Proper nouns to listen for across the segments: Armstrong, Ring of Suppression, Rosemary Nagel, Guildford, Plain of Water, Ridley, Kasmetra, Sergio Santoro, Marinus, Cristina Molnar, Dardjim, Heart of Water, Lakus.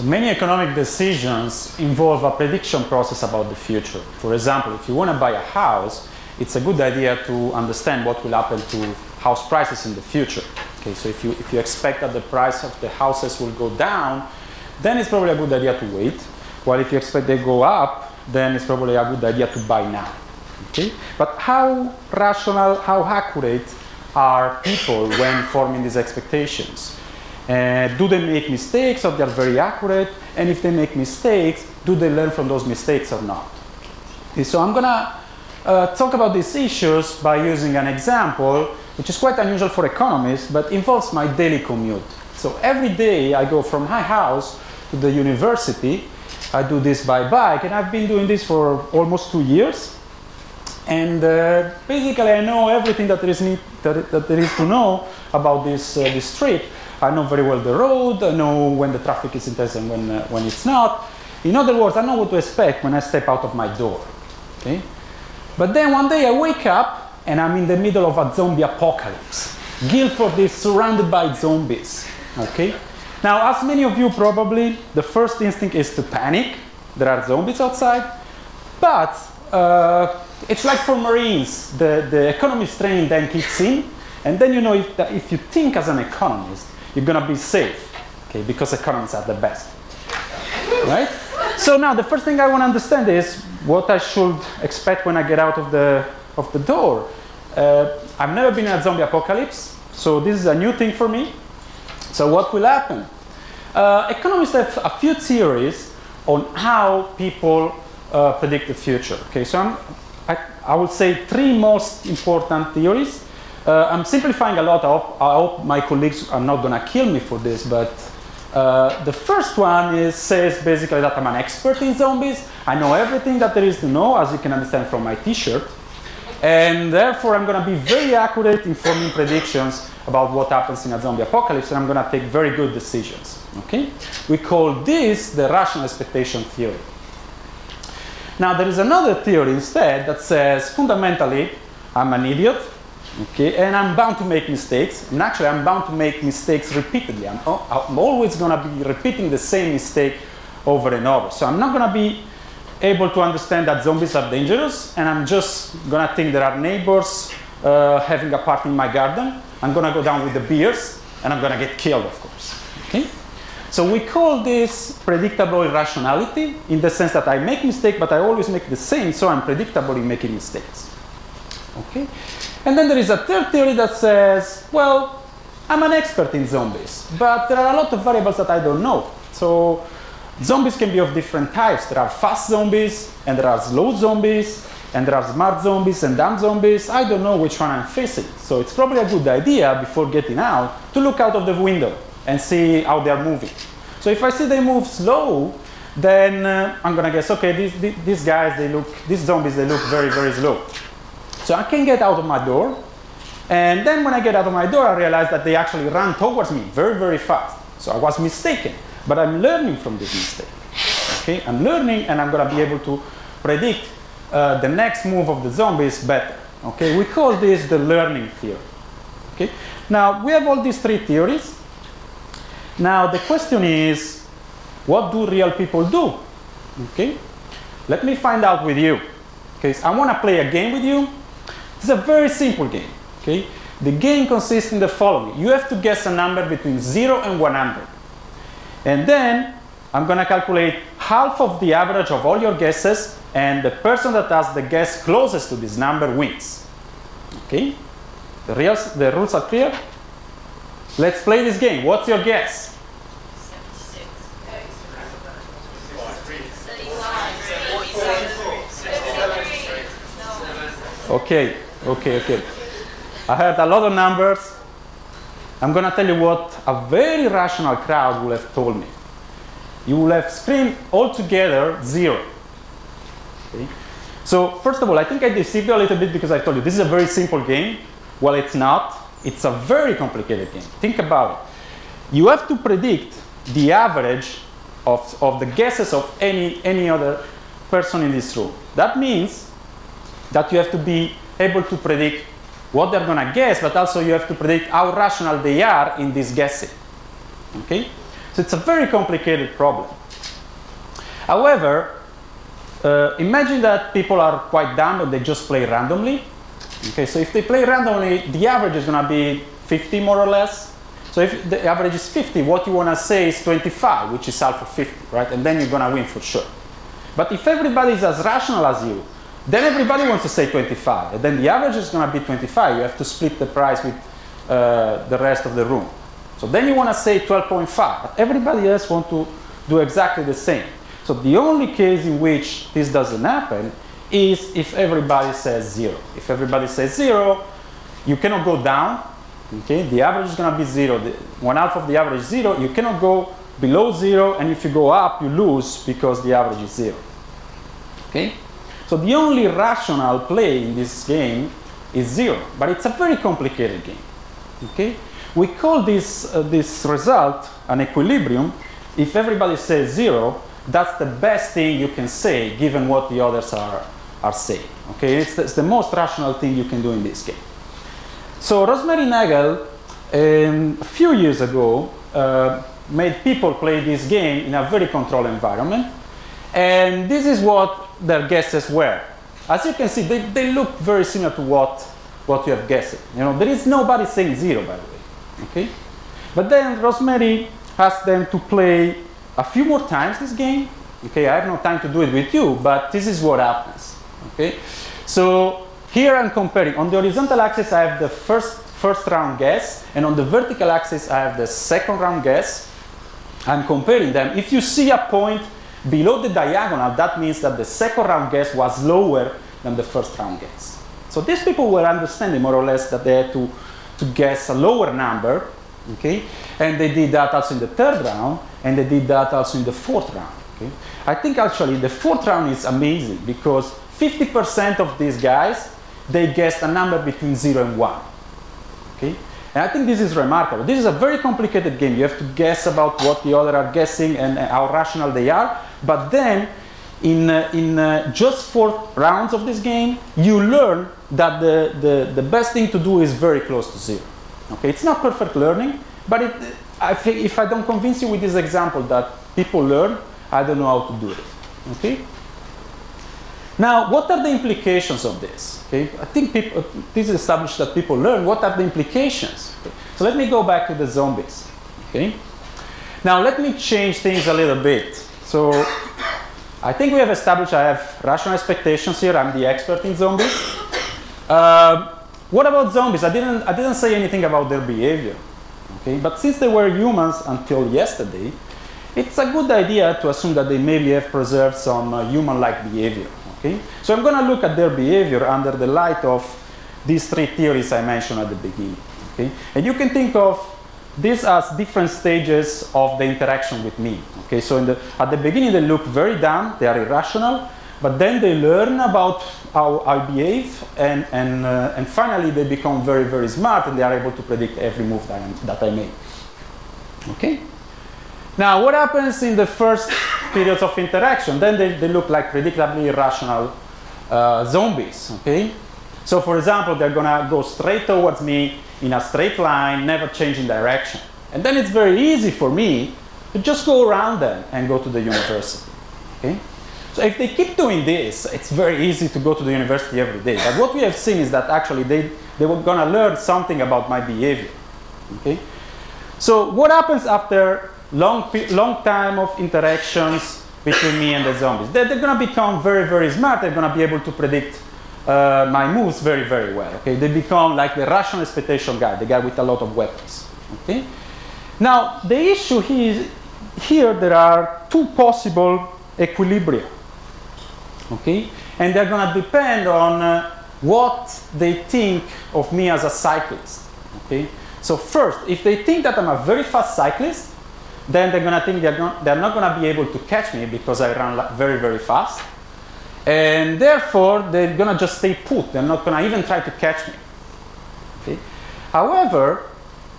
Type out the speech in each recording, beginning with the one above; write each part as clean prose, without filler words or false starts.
So many economic decisions involve a prediction process about the future. For example, if you want to buy a house, it's a good idea to understand what will happen to house prices in the future. Okay, so if you expect that the price of the houses will go down, then it's probably a good idea to wait. While if you expect they go up, then it's probably a good idea to buy now. Okay? But how rational, how accurate are people when forming these expectations? Do they make mistakes, or they are very accurate? And if they make mistakes, do they learn from those mistakes or not? Okay, so I'm gonna talk about these issues by using an example, which is quite unusual for economists, but involves my daily commute. So every day I go from my house to the university. I do this by bike, and I've been doing this for almost 2 years. And basically I know everything that there is to know about this trip. I know very well the road, I know when the traffic is intense and when it's not. In other words, I know what to expect when I step out of my door. Okay? But then one day I wake up and I'm in the middle of a zombie apocalypse. Guildford is surrounded by zombies. Okay? Now, as many of you probably, the first instinct is to panic. There are zombies outside. But it's like for Marines, the economist training then kicks in. And then you know if you think as an economist, you're going to be safe, okay, because economists are the best. Right? So now the first thing I want to understand is what I should expect when I get out of the door. I've never been in a zombie apocalypse, so this is a new thing for me. So what will happen? Economists have a few theories on how people predict the future. Okay, so I would say three most important theories. I'm simplifying a lot. I hope my colleagues are not going to kill me for this, but the first one says basically that I'm an expert in zombies. I know everything that there is to know, as you can understand from my t-shirt. And therefore, I'm going to be very accurate in forming predictions about what happens in a zombie apocalypse, and I'm going to take very good decisions. Okay? We call this the rational expectation theory. Now, there is another theory instead that says, fundamentally, I'm an idiot. Okay, and I'm bound to make mistakes. And actually, I'm bound to make mistakes repeatedly. I'm always going to be repeating the same mistake over and over. So I'm not going to be able to understand that zombies are dangerous. And I'm just going to think there are neighbors having a party in my garden. I'm going to go down with the beers. And I'm going to get killed, of course. Okay? So we call this predictable irrationality, in the sense that I make mistakes, but I always make the same. So I'm predictable in making mistakes. Okay? And then there is a third theory that says, well, I'm an expert in zombies, but there are a lot of variables that I don't know. So zombies can be of different types. There are fast zombies, and there are slow zombies, and there are smart zombies and dumb zombies. I don't know which one I'm facing. So it's probably a good idea before getting out to look out of the window and see how they are moving. So if I see they move slow, then I'm going to guess, OK, these zombies, they look very, very slow. So I can get out of my door, and then when I get out of my door, I realize that they actually run towards me very, very fast. So I was mistaken, but I'm learning from this mistake. Okay? I'm learning, and I'm going to be able to predict the next move of the zombies better. Okay? We call this the learning theory. Okay? Now, we have all these three theories. Now, the question is, what do real people do? Okay? Let me find out with you. Okay? So I want to play a game with you. It's a very simple game. Okay? The game consists in the following. You have to guess a number between 0 and 100. And then I'm going to calculate half of the average of all your guesses, and the person that has the guess closest to this number wins. Okay? The rules are clear. Let's play this game. What's your guess? 76. 35. Okay. Okay. I heard a lot of numbers. I'm going to tell you what a very rational crowd will have told me. You will have screamed altogether 0. Okay. So first of all, I think I deceived you a little bit because I told you this is a very simple game. Well, it's not. It's a very complicated game. Think about it. You have to predict the average of the guesses of any other person in this room. That means that you have to be able to predict what they're going to guess, but also you have to predict how rational they are in this guessing. Okay? So it's a very complicated problem. However, imagine that people are quite dumb, but they just play randomly. Okay, so if they play randomly, the average is going to be 50 more or less. So if the average is 50, what you want to say is 25, which is half of 50, right? And then you're going to win for sure. But if everybody is as rational as you, then everybody wants to say 25. And then the average is going to be 25. You have to split the price with the rest of the room. So then you want to say 12.5. But everybody else wants to do exactly the same. So the only case in which this doesn't happen is if everybody says 0. If everybody says 0, you cannot go down. Okay? The average is going to be 0. One half of the average is 0. You cannot go below 0. And if you go up, you lose because the average is 0. Okay? So the only rational play in this game is 0. But it's a very complicated game. Okay? We call this result an equilibrium. If everybody says 0, that's the best thing you can say, given what the others are saying. Okay? It's the most rational thing you can do in this game. So Rosemary Nagel, a few years ago, made people play this game in a very controlled environment. And this is what their guesses were. As you can see, they look very similar to what you have guessed. You know, there is nobody saying 0, by the way. Okay? But then Rosemary asked them to play a few more times this game. Okay, I have no time to do it with you, but this is what happens. Okay? So here I'm comparing. On the horizontal axis, I have the first round guess, and on the vertical axis, I have the second round guess. I'm comparing them. If you see a point below the diagonal, that means that the second round guess was lower than the first round guess. So these people were understanding more or less that they had to guess a lower number, okay? And they did that also in the third round, and they did that also in the fourth round, okay? I think actually the fourth round is amazing because 50% of these guys, they guessed a number between 0 and 1, okay? And I think this is remarkable. This is a very complicated game. You have to guess about what the other are guessing and how rational they are, but then in just 4 rounds of this game, you learn that the best thing to do is very close to 0. Okay, it's not perfect learning, but I think if I don't convince you with this example that people learn, I don't know how to do it. Okay. Now, what are the implications of this? Okay, I think this is established that people learn. What are the implications? Okay. So let me go back to the zombies. Okay. Now let me change things a little bit. So I think we have established I have rational expectations here. I'm the expert in zombies. What about zombies? I didn't say anything about their behavior. Okay? But since they were humans until yesterday, it's a good idea to assume that they maybe have preserved some human-like behavior. Okay? So I'm going to look at their behavior under the light of these 3 theories I mentioned at the beginning. Okay? And you can think of these as different stages of the interaction with me. Okay, so at the beginning they look very dumb, they are irrational, but then they learn about how I behave, and finally they become very, very smart and they are able to predict every move that I make. Okay? Now, what happens in the first periods of interaction? Then they look like predictably irrational zombies. Okay? So for example, they're going to go straight towards me in a straight line, never changing direction. And then it's very easy for me to just go around them and go to the university. Okay? So if they keep doing this, it's very easy to go to the university every day. But what we have seen is that actually they were going to learn something about my behavior. Okay? So what happens after long time of interactions between me and the zombies? They're going to become very, very smart. They're going to be able to predict my moves very, very well. Okay? They become like the rational expectation guy, the guy with a lot of weapons. Okay? Now, the issue is here there are 2 possible equilibria. Okay? And they're going to depend on what they think of me as a cyclist. Okay? So first, if they think that I'm a very fast cyclist, then they're going to think they're not going to be able to catch me because I run very, very fast. And therefore, they're going to just stay put. They're not going to even try to catch me. Okay? However,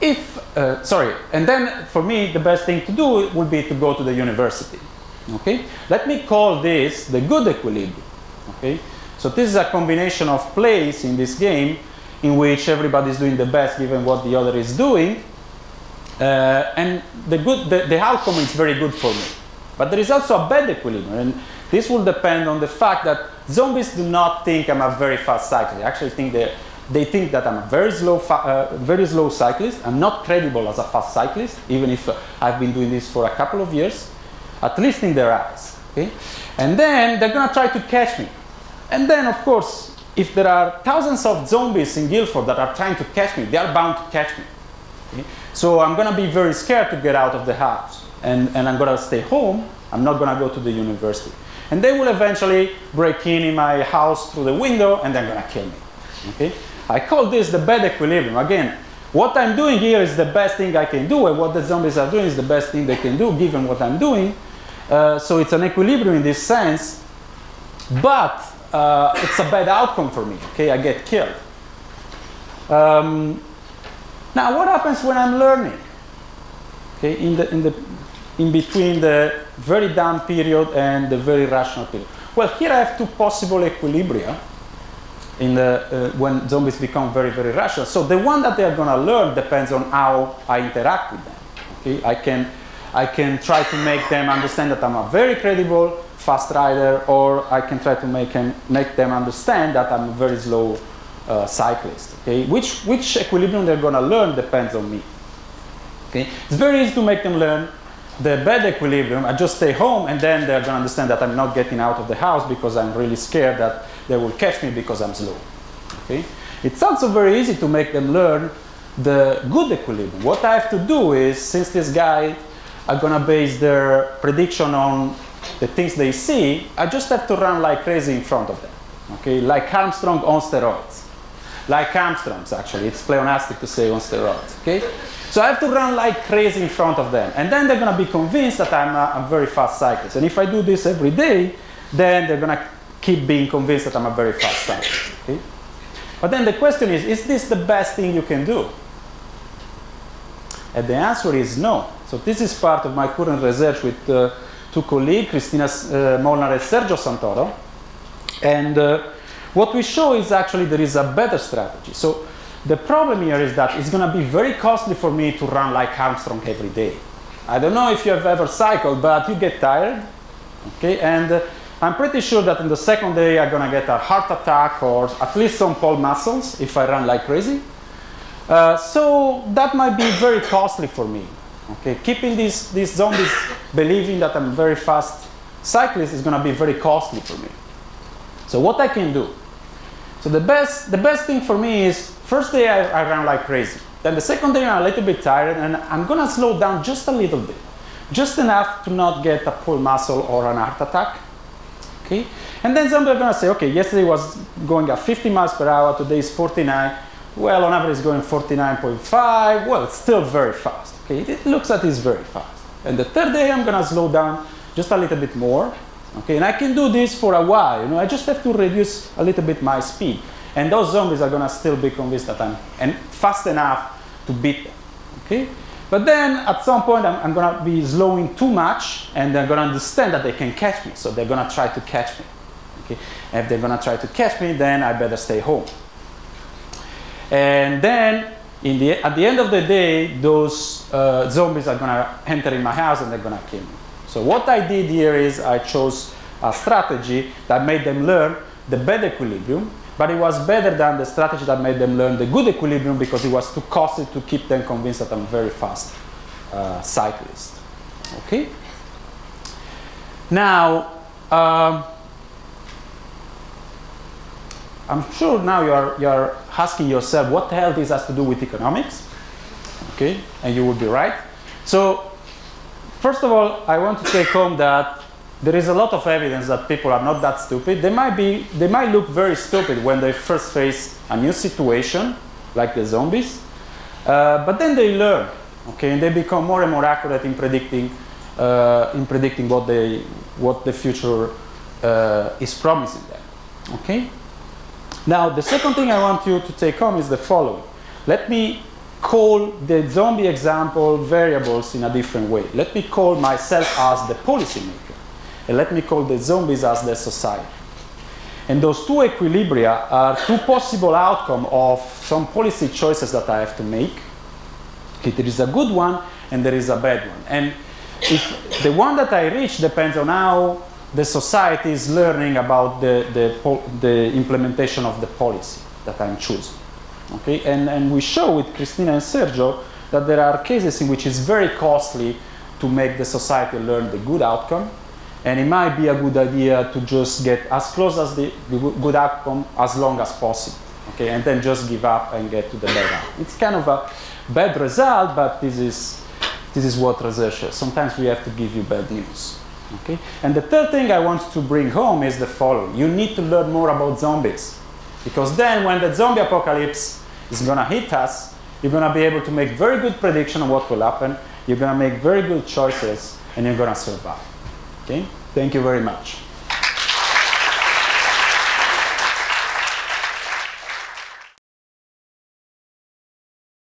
and then for me, the best thing to do would be to go to the university. Okay? Let me call this the good equilibrium. Okay? So this is a combination of plays in this game in which everybody's doing the best given what the other is doing. And the outcome is very good for me. But there is also a bad equilibrium, and this will depend on the fact that zombies do not think I'm a very fast cyclist. They actually think they think that I'm a very slow cyclist. I'm not credible as a fast cyclist, even if I've been doing this for a couple of years, at least in their eyes. Okay? And then they're going to try to catch me. And then, of course, if there are thousands of zombies in Guildford that are trying to catch me, they are bound to catch me. Okay? So I'm going to be very scared to get out of the house. And I'm going to stay home. I'm not going to go to the university. And they will eventually break in my house through the window, and they're going to kill me. Okay? I call this the bad equilibrium. Again, what I'm doing here is the best thing I can do, and what the zombies are doing is the best thing they can do, given what I'm doing. So it's an equilibrium in this sense, but it's a bad outcome for me. Okay? I get killed. Now, what happens when I'm learning? Okay? In between the very dumb period and the very rational period. Well, here I have two possible equilibria in the, when zombies become very, very rational. So the one that they are going to learn depends on how I interact with them. Okay? I can try to make them understand that I'm a very credible fast rider, or I can try to make them understand that I'm a very slow cyclist. Okay? Which equilibrium they're going to learn depends on me. Okay? It's very easy to make them learn the bad equilibrium. I just stay home, and then they're going to understand that I'm not getting out of the house because I'm really scared that they will catch me because I'm slow. Okay? It's also very easy to make them learn the good equilibrium. What I have to do is, since these guys are going to base their prediction on the things they see, I just have to run like crazy in front of them. Okay? Like Armstrong on steroids. Like Armstrong's, actually. It's pleonastic to say on steroids. Okay? So I have to run like crazy in front of them. And then they're going to be convinced that I'm a very fast cyclist. And if I do this every day, then they're going to keep being convinced that I'm a very fast cyclist. Okay? But then the question is this the best thing you can do? And the answer is no. So this is part of my current research with two colleagues, Cristina Molnar and Sergio Santoro. And what we show is actually there is a better strategy. So the problem here is that it's going to be very costly for me to run like Armstrong every day. I don't know if you have ever cycled, but you get tired. Okay? And I'm pretty sure that on the second day I'm going to get a heart attack or at least some pole muscles if I run like crazy. So that might be very costly for me. Okay? Keeping these zombies believing that I'm a very fast cyclist is going to be very costly for me. So what I can do? So the best thing for me is, first day I ran like crazy. Then the second day I'm a little bit tired, and I'm going to slow down just a little bit. Just enough to not get a pole muscle or an heart attack. Okay? And then somebody's going to say, okay, yesterday was going at 50 miles per hour, today is 49. Well, on average going 49.5. Well, it's still very fast. Okay? It looks like it's very fast. And the third day I'm going to slow down just a little bit more. Okay? And I can do this for a while. You know, I just have to reduce a little bit my speed. And those zombies are going to still be convinced that I'm fast enough to beat them. Okay? But then at some point I'm going to be slowing too much, and they're going to understand that they can catch me. So they're going to try to catch me. Okay? And if they're going to try to catch me, then I better stay home. And then at the end of the day, those zombies are going to enter in my house, and they're going to kill me. So what I did here is I chose a strategy that made them learn the bad equilibrium. But it was better than the strategy that made them learn the good equilibrium, because it was too costly to keep them convinced that I'm a very fast cyclist. Okay? Now, I'm sure now you are asking yourself, what the hell this has to do with economics? Okay? And you would be right. So, first of all, I want to take home that there is a lot of evidence that people are not that stupid. They might look very stupid when they first face a new situation, like the zombies. But then they learn, okay, and they become more and more accurate in predicting what the future is promising them. Okay. Now the second thing I want you to take home is the following. Let me call the zombie example variables in a different way. Let me call myself as the policymaker. And let me call the zombies as the society. And those two equilibria are two possible outcomes of some policy choices that I have to make. There is a good one and there is a bad one. And if the one that I reach depends on how the society is learning about the implementation of the policy that I'm choosing. Okay? And we show with Cristina and Sergio that there are cases in which it's very costly to make the society learn the good outcome, and it might be a good idea to just get as close as the good outcome as long as possible, okay, and then just give up and get to the bad outcome. It's kind of a bad result, but this is what research is. Sometimes we have to give you bad news. Okay? And the third thing I want to bring home is the following. You need to learn more about zombies, because then when the zombie apocalypse is going to hit us, you're going to be able to make very good prediction of what will happen, you're going to make very good choices, and you're going to survive. Okay? Thank you very much.